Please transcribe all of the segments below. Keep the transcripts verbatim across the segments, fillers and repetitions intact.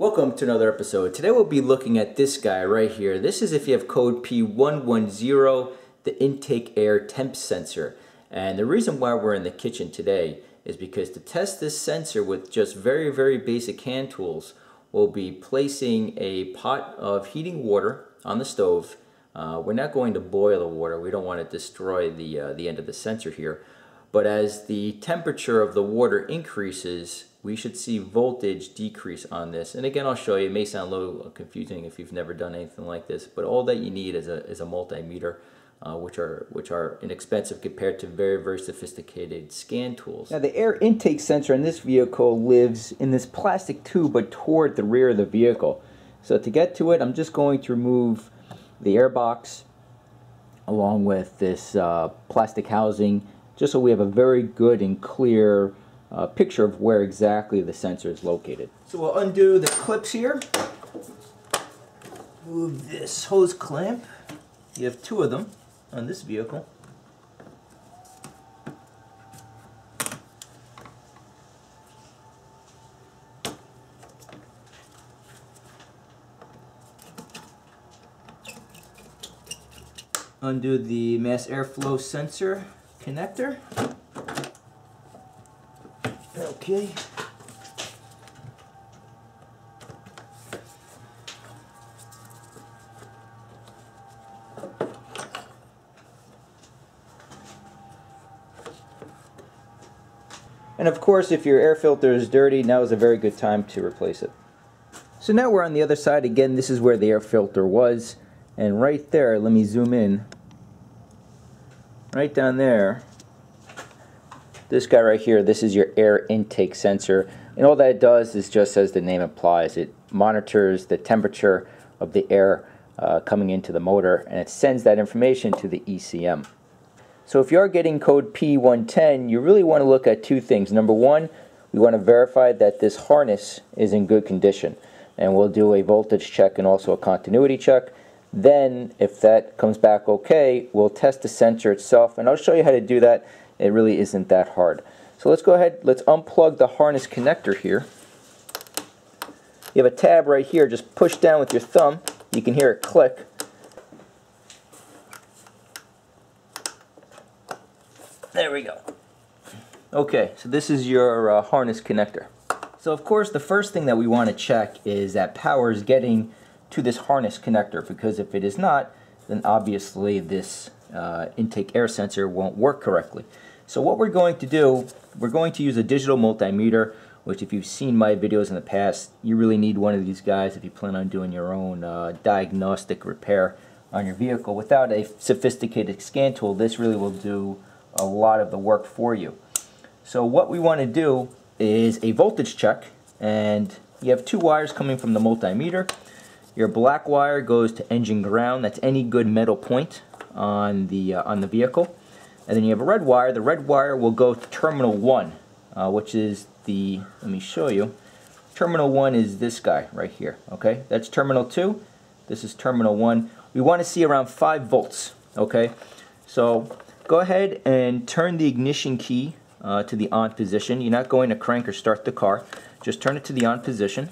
Welcome to another episode. Today we'll be looking at this guy right here. This is if you have code P one one zero, the intake air temp sensor. And the reason why we're in the kitchen today is because to test this sensor with just very, very basic hand tools, we'll be placing a pot of heating water on the stove. Uh, we're not going to boil the water. We don't want to destroy the, uh, the end of the sensor here. But as the temperature of the water increases, we should see voltage decrease on this. And again, I'll show you, it may sound a little confusing if you've never done anything like this, but all that you need is a, is a multimeter, uh, which are which are inexpensive compared to very, very sophisticated scan tools. Now the air intake sensor in this vehicle lives in this plastic tube, but toward the rear of the vehicle. So to get to it, I'm just going to remove the air box along with this uh, plastic housing, just so we have a very good and clear a picture of where exactly the sensor is located. So we'll undo the clips here. Move this hose clamp. You have two of them on this vehicle. Undo the mass airflow sensor connector. Okay. And of course, if your air filter is dirty, now is a very good time to replace it. So now we're on the other side again. This is where the air filter was, and right there, let me zoom in. Right down there, this guy right here, this is your air intake sensor, and all that it does is just as the name implies, it monitors the temperature of the air uh, coming into the motor, and it sends that information to the E C M. So if you are getting code P one one zero, you really want to look at two things. Number one, we want to verify that this harness is in good condition, and we'll do a voltage check and also a continuity check. Then if that comes back okay, we'll test the sensor itself, and I'll show you how to do that. It really isn't that hard. So let's go ahead, let's unplug the harness connector here. You have a tab right here, just push down with your thumb. You can hear it click. There we go. Okay, so this is your uh, harness connector. So of course the first thing that we want to check is that power is getting to this harness connector, because if it is not, then obviously this uh, intake air sensor won't work correctly. So what we're going to do, we're going to use a digital multimeter, which if you've seen my videos in the past, you really need one of these guys if you plan on doing your own uh, diagnostic repair on your vehicle. Without a sophisticated scan tool, this really will do a lot of the work for you. So what we want to do is a voltage check, and you have two wires coming from the multimeter. Your black wire goes to engine ground, that's any good metal point on the uh, on the vehicle, and then you have a red wire. The red wire will go to terminal one, uh, which is the, let me show you, terminal one is this guy right here. Okay, that's terminal two, this is terminal one. We want to see around five volts. Okay, so go ahead and turn the ignition key uh, to the on position. You're not going to crank or start the car, just turn it to the on position.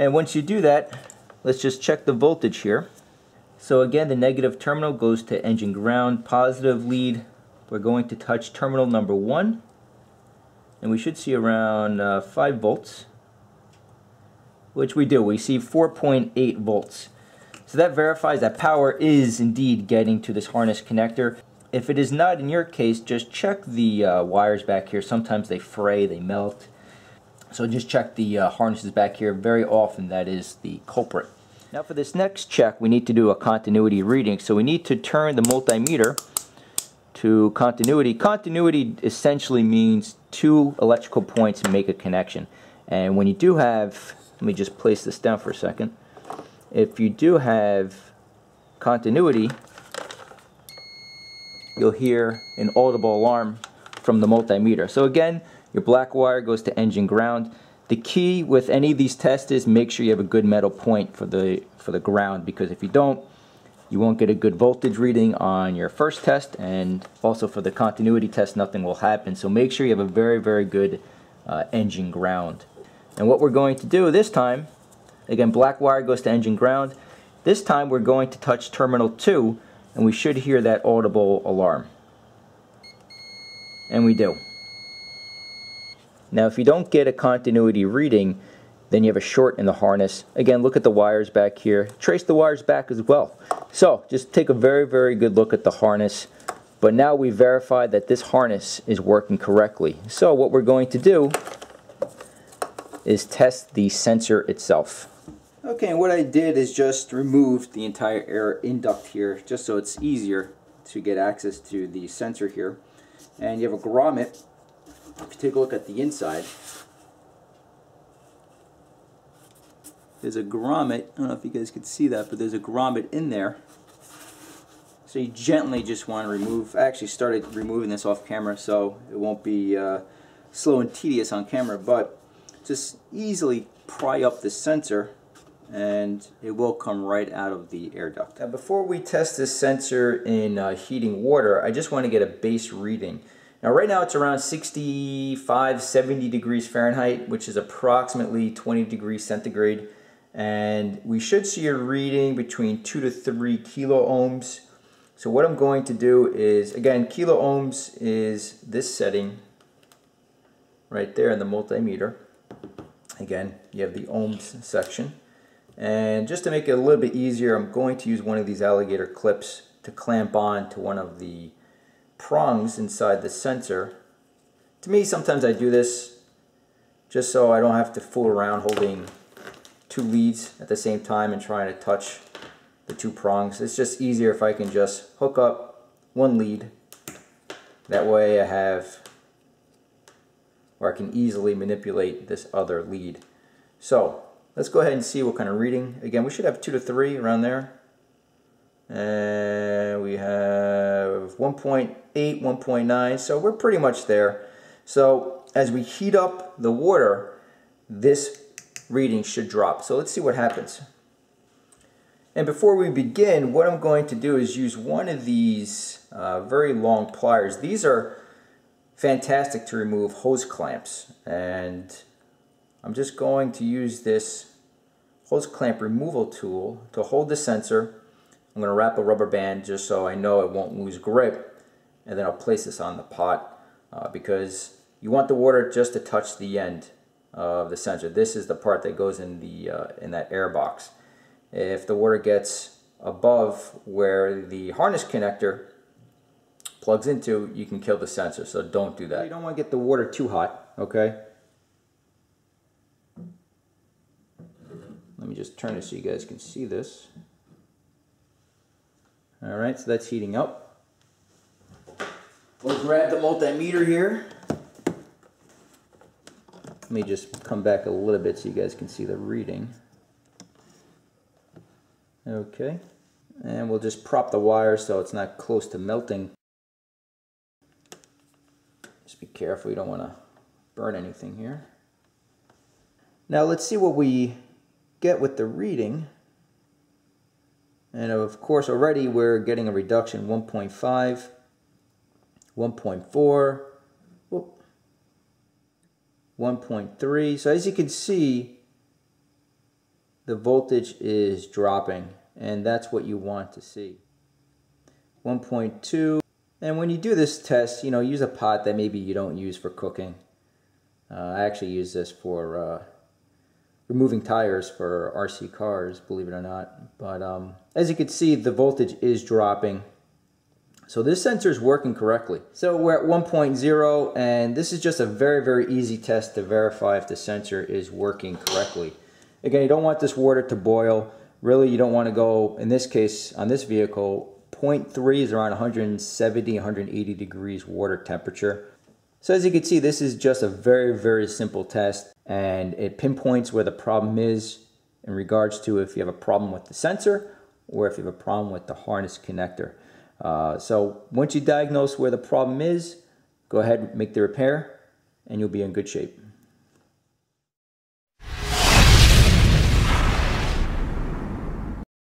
And once you do that, let's just check the voltage here. So again, the negative terminal goes to engine ground, positive lead, we're going to touch terminal number one, and we should see around uh, five volts, which we do. We see four point eight volts. So that verifies that power is indeed getting to this harness connector. If it is not in your case, just check the uh, wires back here. Sometimes they fray, they melt. So just check the uh, harnesses back here. Very often that is the culprit. Now for this next check, we need to do a continuity reading. So we need to turn the multimeter to continuity. Continuity essentially means two electrical points make a connection. And when you do have, let me just place this down for a second. If you do have continuity, you'll hear an audible alarm from the multimeter. So again, your black wire goes to engine ground. The key with any of these tests is make sure you have a good metal point for the for the ground, because if you don't, you won't get a good voltage reading on your first test, and also for the continuity test nothing will happen. So make sure you have a very very good uh, engine ground. And what we're going to do this time, again, black wire goes to engine ground. This time we're going to touch terminal two, and we should hear that audible alarm. And we do. Now if you don't get a continuity reading, then you have a short in the harness. Again, look at the wires back here. Trace the wires back as well. So just take a very, very good look at the harness. But now we verified that this harness is working correctly. So what we're going to do is test the sensor itself. Okay, and what I did is just removed the entire air induct here, just so it's easier to get access to the sensor here. And you have a grommet. If you take a look at the inside, there's a grommet. I don't know if you guys could see that, but there's a grommet in there. So you gently just want to remove. I actually started removing this off camera, so it won't be uh, slow and tedious on camera, but just easily pry up the sensor and it will come right out of the air duct. Now before we test this sensor in uh, heating water, I just want to get a base reading. Now right now it's around sixty-five, seventy degrees Fahrenheit, which is approximately twenty degrees centigrade. And we should see a reading between two to three kilo ohms. So what I'm going to do is, again, kilo ohms is this setting right there in the multimeter. Again, you have the ohms section. And just to make it a little bit easier, I'm going to use one of these alligator clips to clamp on to one of the prongs inside the sensor. To me, sometimes I do this just so I don't have to fool around holding two leads at the same time and trying to touch the two prongs. It's just easier if I can just hook up one lead. That way I have, or I can easily manipulate this other lead. So let's go ahead and see what kind of reading. Again, we should have two to three around there. And we have one point eight, one point nine, so we're pretty much there. So as we heat up the water, this reading should drop. So let's see what happens. And before we begin, what I'm going to do is use one of these uh, very long pliers. These are fantastic to remove hose clamps, and I'm just going to use this hose clamp removal tool to hold the sensor. I'm going to wrap a rubber band just so I know it won't lose grip, and then I'll place this on the pot uh, because you want the water just to touch the end of the sensor. This is the part that goes in the uh, in that air box. If the water gets above where the harness connector plugs into, you can kill the sensor, so don't do that. You don't want to get the water too hot, okay? Let me just turn it so you guys can see this. Alright, so that's heating up. We'll grab the multimeter here. Let me just come back a little bit so you guys can see the reading. Okay, and we'll just prop the wire so it's not close to melting. Just be careful, you don't want to burn anything here. Now let's see what we get with the reading. And of course already we're getting a reduction, one point five, one point four, one point three. So as you can see, the voltage is dropping, and that's what you want to see. one point two. And when you do this test, you know, use a pot that maybe you don't use for cooking. Uh, I actually use this for uh, removing tires for R C cars, believe it or not. But um, as you can see, the voltage is dropping. So this sensor is working correctly. So we're at one point zero, and this is just a very, very easy test to verify if the sensor is working correctly. Again, you don't want this water to boil. Really, you don't want to go, in this case, on this vehicle, zero point three is around one seventy, one eighty degrees water temperature. So as you can see, this is just a very, very simple test, and it pinpoints where the problem is in regards to if you have a problem with the sensor or if you have a problem with the harness connector. Uh, so once you diagnose where the problem is, go ahead and make the repair, and you'll be in good shape.